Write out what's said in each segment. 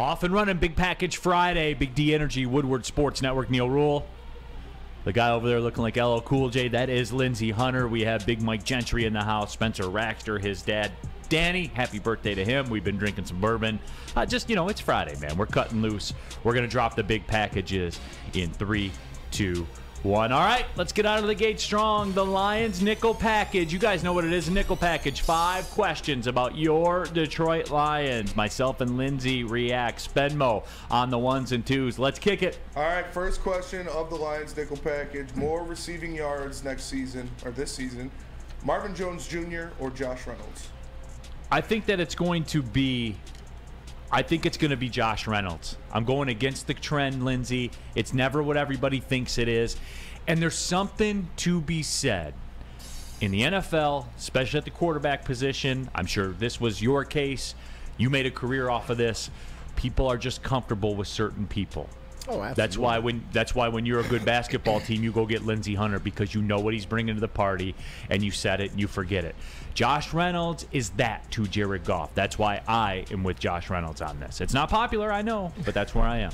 Off and running, Big Package Friday, Big D Energy, Woodward Sports Network, Neal Ruhl. The guy over there looking like LL Cool J, that is Lindsey Hunter. We have Big Mike Gentry in the house, Spencer Raxter, his dad, Danny. Happy birthday to him. We've been drinking some bourbon. Just, you know, it's Friday, man. We're cutting loose. We're going to drop the big packages in 3, 2, 1. All right, let's get out of the gate strong. The Lions nickel package. You guys know what it is, a nickel package. 5 questions about your Detroit Lions. Myself and Lindsey react. Spenmo on the 1s and 2s. Let's kick it. All right, first question of the Lions nickel package. More receiving yards next season, or this season, Marvin Jones Jr. or Josh Reynolds? I think that it's going to be... I think it's going to be Josh Reynolds. I'm going against the trend, Lindsey. It's never what everybody thinks it is. And there's something to be said in the NFL, especially at the quarterback position. I'm sure this was your case. You made a career off of this. People are just comfortable with certain people. Oh, absolutely. That's why when you're a good basketball team, you go get Lindsey Hunter, because you know what he's bringing to the party, and you set it and you forget it. Josh Reynolds is that to Jared Goff. That's why I am with Josh Reynolds on this. It's not popular, I know, but that's where I am.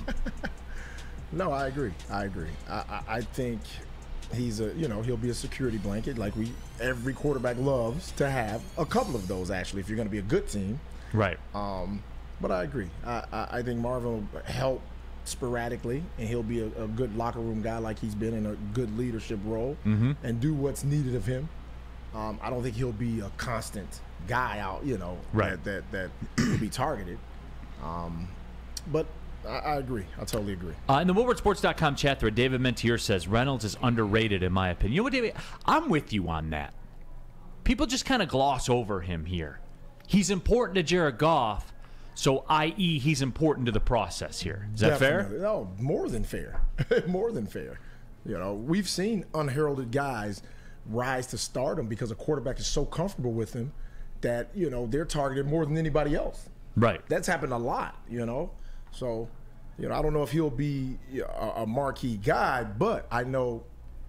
No, I agree. I think he's a, you know, he'll be a security blanket like every quarterback loves to have a couple of those, actually, if you're going to be a good team. Right. But I agree. I think Marvin will help sporadically, and he'll be a good locker room guy like he's been, in a good leadership role, and do what's needed of him. I don't think he'll be a constant guy out, you know, right, that will be targeted. But I agree. I totally agree. In the WoodwardSports.com chat thread, David Mentier says, Reynolds is underrated in my opinion. You know what, David? I'm with you on that. People just kind of gloss over him here. He's important to Jared Goff, so, i.e., he's important to the process here. Is that fair? No, more than fair. More than fair. You know, we've seen unheralded guys rise to stardom because a quarterback is so comfortable with him that, you know, they're targeted more than anybody else. Right. That's happened a lot, you know. So, you know, I don't know if he'll be a marquee guy, but I know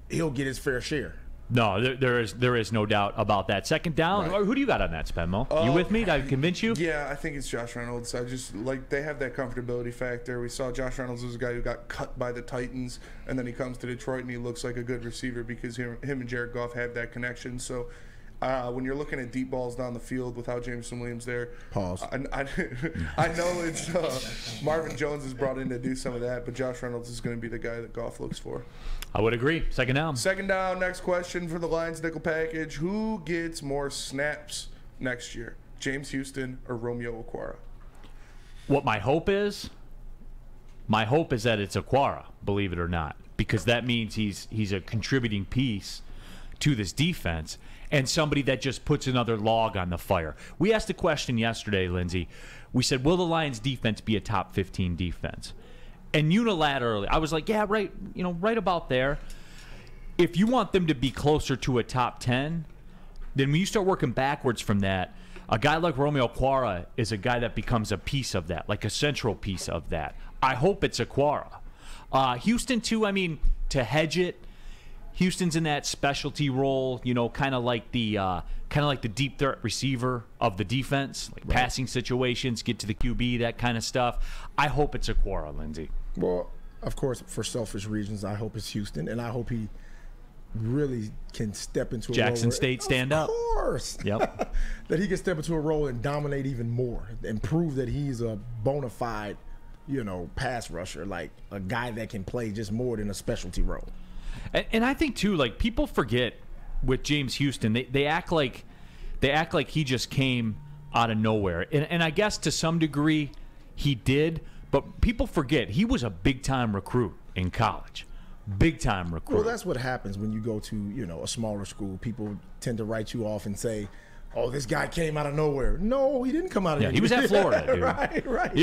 he'll get his fair share. No, there is no doubt about that. Second down, right. Who do you got on that, Spenmo? You with me? Did I convince you? Yeah, I think it's Josh Reynolds. I just, like, they have that comfortability factor. We saw Josh Reynolds was a guy who got cut by the Titans, and then he comes to Detroit, and he looks like a good receiver because him and Jared Goff have that connection. So when you're looking at deep balls down the field without Jameson Williams there, pause. I know it's Marvin Jones is brought in to do some of that, but Josh Reynolds is going to be the guy that Goff looks for. I would agree. Second down. Second down. Next question for the Lions nickel package. Who gets more snaps next year, James Houston or Romeo Aquara? What my hope is that it's Aquara, believe it or not, because that means he's a contributing piece to this defense and somebody that just puts another log on the fire. We asked a question yesterday, Lindsey. We said, will the Lions defense be a top 15 defense? And unilaterally, I was like, yeah, right, you know, right about there. If you want them to be closer to a top 10, then when you start working backwards from that, a guy like Romeo Aquara is a guy that becomes a piece of that, like a central piece of that. I hope it's Aquara. Houston, too, I mean, to hedge it, Houston's in that specialty role, you know, kind of like the deep threat receiver of the defense, like passing situations, get to the QB, that kind of stuff. I hope it's Aquara, Lindsey. Well, of course, for selfish reasons, I hope it's Houston, and I hope he really can step into a Jackson State stand up. Of course. Yep. That he can step into a role and dominate even more and prove that he's a bona fide, you know, pass rusher, like a guy that can play just more than a specialty role. And I think too, like, people forget with James Houston, they act like he just came out of nowhere, and I guess to some degree he did, but people forget he was a big time recruit in college, big time recruit. Well, that's what happens when you go to, you know, a smaller school. People tend to write you off and say, oh, this guy came out of nowhere. No, he didn't come out of nowhere. He was at Florida, dude. Right.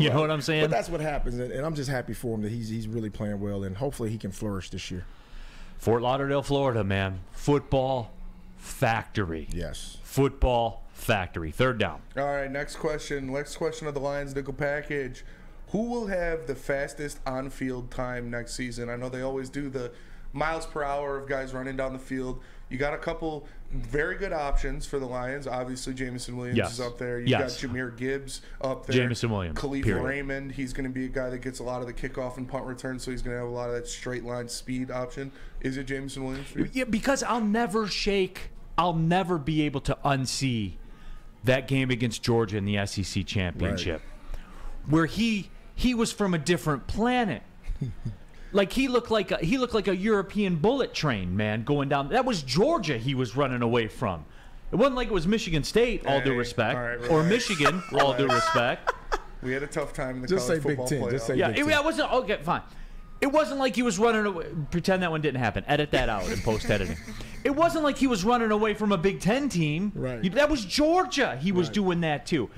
You know what I'm saying? But that's what happens, and I'm just happy for him that he's really playing well, and hopefully he can flourish this year. Fort Lauderdale, Florida, man. Football factory. Yes. Football factory. Third down. All right, next question. Next question of the Lions nickel package. Who will have the fastest on-field time next season? I know they always do the miles per hour of guys running down the field. You got a couple very good options for the Lions. Obviously, Jameson Williams is up there. You got Jahmyr Gibbs up there. Jameson Williams. Khalif Raymond. He's going to be a guy that gets a lot of the kickoff and punt return, so he's going to have a lot of that straight line speed option. Is it Jameson Williams? Yeah, because I'll never be able to unsee that game against Georgia in the SEC championship, where he was from a different planet. Like he looked like a European bullet train, man, going down. That was Georgia he was running away from. It wasn't like it was Michigan State, all due respect, or Michigan, all due respect. We had a tough time in the college football playoff. Just say Big Ten. Just say Big Ten. Yeah, it wasn't okay. Fine. It wasn't like he was running away. Pretend that one didn't happen. Edit that out in post editing. It wasn't like he was running away from a Big Ten team. Right. That was Georgia. He was doing that too.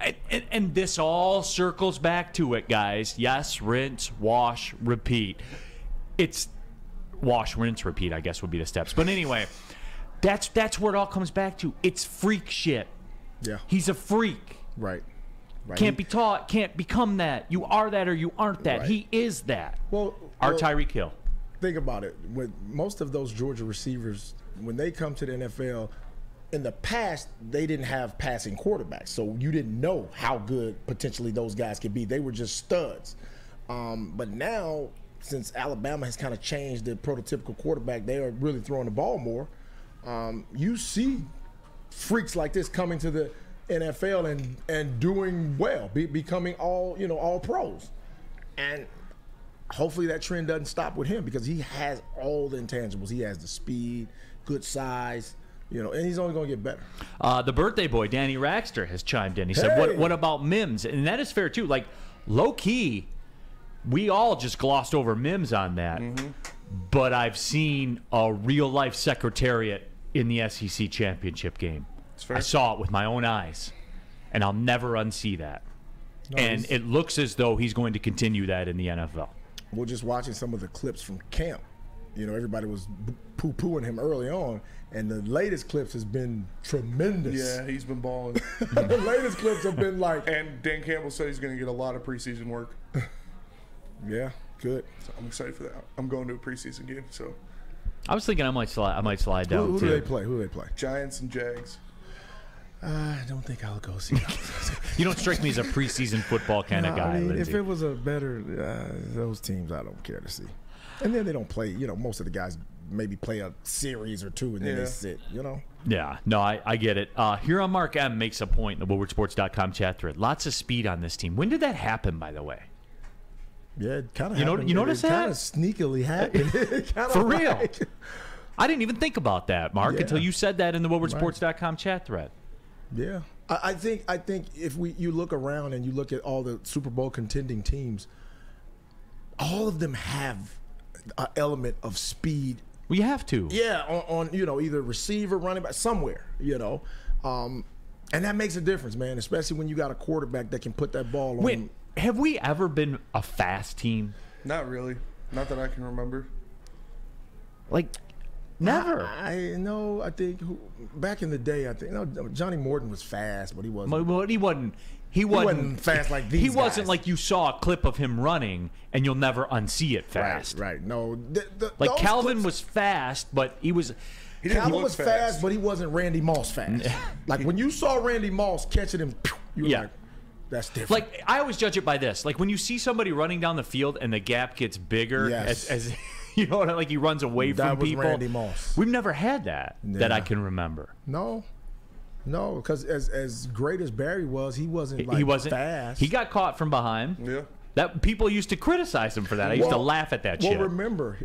Right. And this all circles back to it, guys. Yes, rinse, wash, repeat. It's wash, rinse, repeat, I guess would be the steps. But anyway, that's where it all comes back to. It's freak shit. Yeah. He's a freak. Right. Right. Can't be taught, can't become that. You are that or you aren't that. Right. He is that. Well, our Tyreek Hill. Think about it. With most of those Georgia receivers, when they come to the NFL, in the past, they didn't have passing quarterbacks. So you didn't know how good potentially those guys could be. They were just studs. But now, since Alabama has kind of changed the prototypical quarterback, they are really throwing the ball more. You see freaks like this coming to the NFL and doing well, becoming all pros, and hopefully that trend doesn't stop with him, because he has all the intangibles. He has the speed, good size, and he's only going to get better. The birthday boy Danny Raxter has chimed in. He said, "What about Mims?" And that is fair too. Like, low key, we all just glossed over Mims on that, but I've seen a real life Secretariat in the SEC championship game. I saw it with my own eyes, and I'll never unsee that. No, and it looks as though he's going to continue that in the NFL. We're just watching some of the clips from camp. Everybody was poo-pooing him early on, and the latest clips has been tremendous. Yeah, he's been balling. The latest clips have been like... And Dan Campbell said he's going to get a lot of preseason work. Yeah, good. So I'm excited for that. I'm going to a preseason game, so... I was thinking I might slide down, who too. Who do they play? Giants and Jags. I don't think I'll go see that. You don't strike me as a preseason football kind of guy. I mean, if it was a better, those teams, I don't care to see. And then they don't play, most of the guys maybe play a series or two and then they sit, Yeah, no, I get it. Here on Mark M makes a point in the WoodwardSports.com chat thread. Lots of speed on this team. When did that happen, by the way? Yeah, it kind of happened. You notice that? It kind of sneakily happened. For real. I didn't even think about that, Mark, until you said that in the WoodwardSports.com chat thread. Yeah, I think if you look around and you look at all the Super Bowl contending teams, all of them have an element of speed. We have to. Yeah, on either receiver, running back, somewhere, and that makes a difference, man. Especially when you got a quarterback that can put that ball on. Wait, have we ever been a fast team? Not really, not that I can remember. Like. Never. I think back in the day, Johnny Morton was fast, but he wasn't. But he wasn't fast like these guys. He wasn't like you saw a clip of him running and you'll never unsee it fast. Right. No. Like Calvin was fast, but he was. Calvin was fast, but he wasn't Randy Moss fast. Like when you saw Randy Moss catching him, you were like, that's different. Like I always judge it by this. Like when you see somebody running down the field and the gap gets bigger as like he runs away from people. That was Randy Moss. We've never had that that I can remember. No, because as great as Barry was, he wasn't fast. He got caught from behind. Yeah, that people used to criticize him for that. I used to laugh at that shit. Well, remember,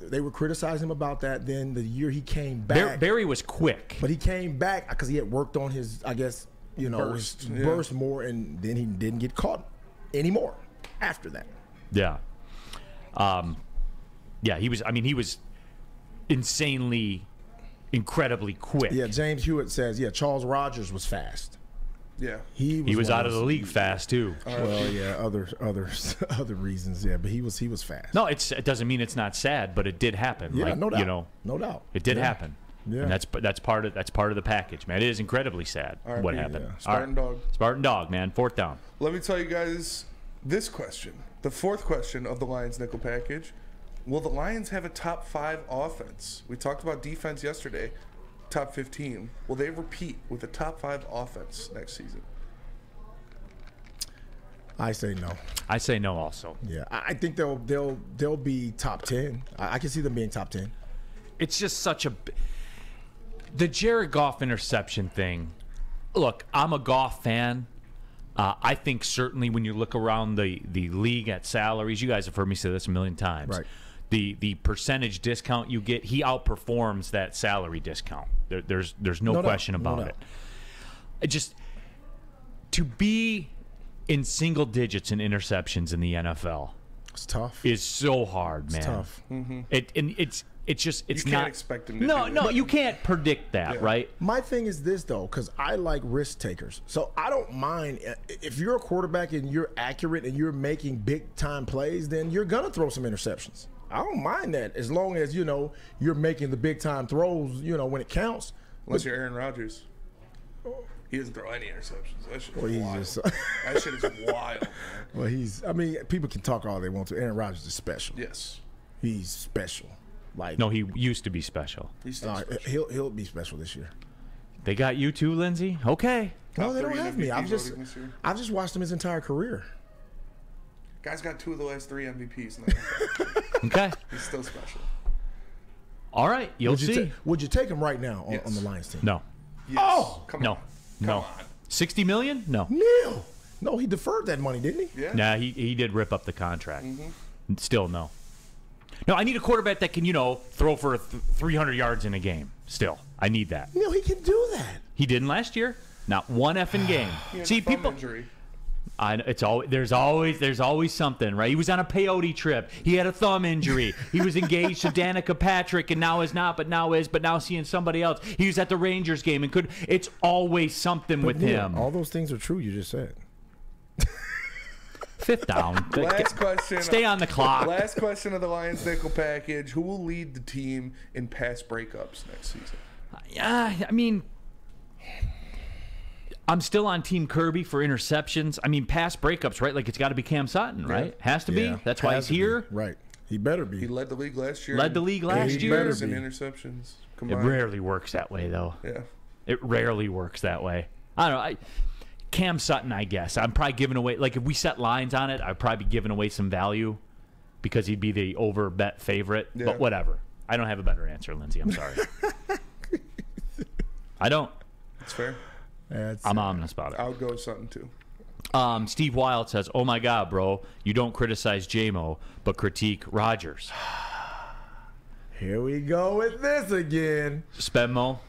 they were criticizing him about that. Then the year he came back, Barry was quick, but he came back because he had worked on his, I guess, burst more, and then he didn't get caught anymore after that. Yeah. Yeah, he was insanely, incredibly quick. Yeah, James Hewitt says, Charles Rogers was fast. Yeah. He was out of the league fast too. Well, yeah, other reasons, but he was fast. No, it doesn't mean it's not sad, but it did happen. Yeah, like, no doubt. No doubt. It did happen. Yeah. And that's part of the package, man. It is incredibly sad what happened. Yeah. Spartan Dog, man. Fourth down. Let me tell you guys this question. The fourth question of the Lions Nickel package. Will the Lions have a top 5 offense? We talked about defense yesterday, top 15. Will they repeat with a top 5 offense next season? I say no. I say no also. Yeah, I think they'll be top 10. I can see them being top 10. It's just such a – the Jared Goff interception thing. Look, I'm a Goff fan. I think certainly when you look around the league at salaries, you guys have heard me say this a million times. Right. The percentage discount you get, he outperforms that salary discount. There's no question about it. I just to be in single digits in interceptions in the NFL, it's tough. Is so hard, man. It's tough. Mm-hmm. It's you can't expect them to do that. You can't predict that, right? My thing is this, though, because I like risk takers. So I don't mind. If you're a quarterback and you're accurate and you're making big-time plays, then you're going to throw some interceptions. I don't mind that as long as, you know, you're making the big-time throws, you know, when it counts. Unless you're Aaron Rodgers. He doesn't throw any interceptions. That shit is wild. That shit is wild, man. Well, I mean, people can talk all they want to. Aaron Rodgers is special. Yes. He's special. Like, no, he used to be special. He's special. He'll be special this year. They got you too, Lindsey? Okay. No, they don't have me. I've just watched him his entire career. Guy's got 2 of the last 3 MVPs now. Okay. He's still special. All right, you'll see. Would you take him right now on the Lions team? No. Yes. Oh, come on. Come on. 60 million? No. Neal. No, he deferred that money, didn't he? Yeah. Nah, he did rip up the contract. Mm-hmm. Still no. No, I need a quarterback that can, you know, throw for 300 yards in a game. Still, I need that. No, he can do that. He didn't last year. Not one effing game. See, people. Injury. There's always something, right? He was on a peyote trip. He had a thumb injury. He was engaged to Danica Patrick, and now is not, but now seeing somebody else. He was at the Rangers game and could. It's always something with him. All those things are true. You just said. 5th down. Last question. Stay on the clock. Last question of the Lions nickel package. Who will lead the team in pass breakups next season? I mean, I'm still on Team Kirby for interceptions. I mean, pass breakups, right? Like, it's got to be Cam Sutton, right? Yeah. Has to be. That's why he's here. Right. He better be. He led the league last year. Led the league last year. He better be. In interceptions combined. It rarely works that way, though. Yeah. It rarely works that way. I don't know. Cam Sutton, I guess. I'm probably giving away, like, if we set lines on it, I'd probably be giving away some value because he'd be the over bet favorite. Yeah. But whatever. I don't have a better answer, Lindsey. I'm sorry. I don't. That's fair. I'm ominous about it. I'll go Sutton too. Steve Wild says, "Oh my God, bro, you don't criticize J-Mo, but critique Rodgers." Here we go with this again. Spenmo.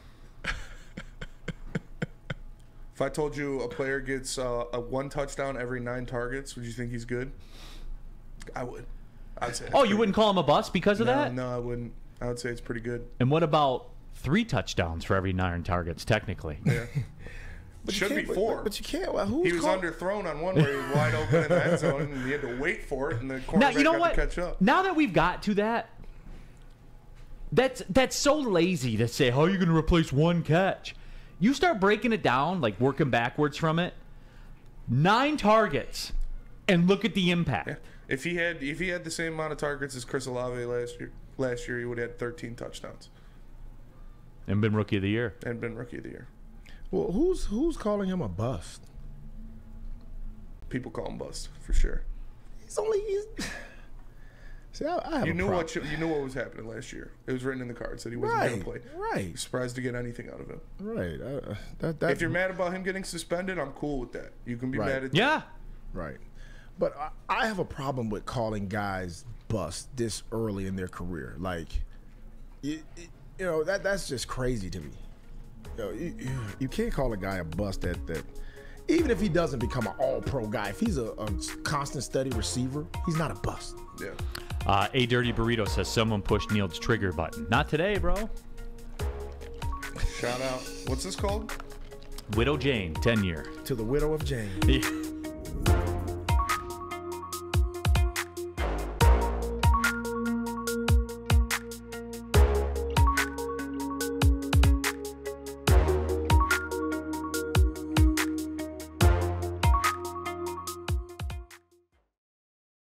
If I told you a player gets a 1 touchdown every 9 targets, would you think he's good? I would. I'd say. Oh, you wouldn't call him a bust because of that? No, I wouldn't. I would say it's pretty good. And what about 3 touchdowns for every 9 targets, technically? Yeah. But should be 4. But you can't. Well, he was underthrown on one where he was wide open in the end zone, and he had to wait for it, and the cornerback got to catch up. Now that we've got to that, that's so lazy to say, how are you going to replace 1 catch? You start breaking it down, like working backwards from it. 9 targets, and look at the impact. Yeah. If he had the same amount of targets as Chris Olave last year he would have had 13 touchdowns and been Rookie of the Year. Well, who's calling him a bust? People call him bust for sure. He's See, you knew what was happening last year. It was written in the cards that he wasn't going to play. Right. Surprised to get anything out of him. Right. If you're mad about him getting suspended, I'm cool with that. You can be mad at that. Yeah. Right. But I have a problem with calling guys bust this early in their career. Like, you know, that's just crazy to me. You know, you can't call a guy a bust that even if he doesn't become an all-pro guy, if he's a constant steady receiver, he's not a bust. Yeah. A Dirty Burrito says someone pushed Neal's trigger button. Not today, bro. Shout out. What's this called? Widow Jane, 10-year. To the widow of Jane.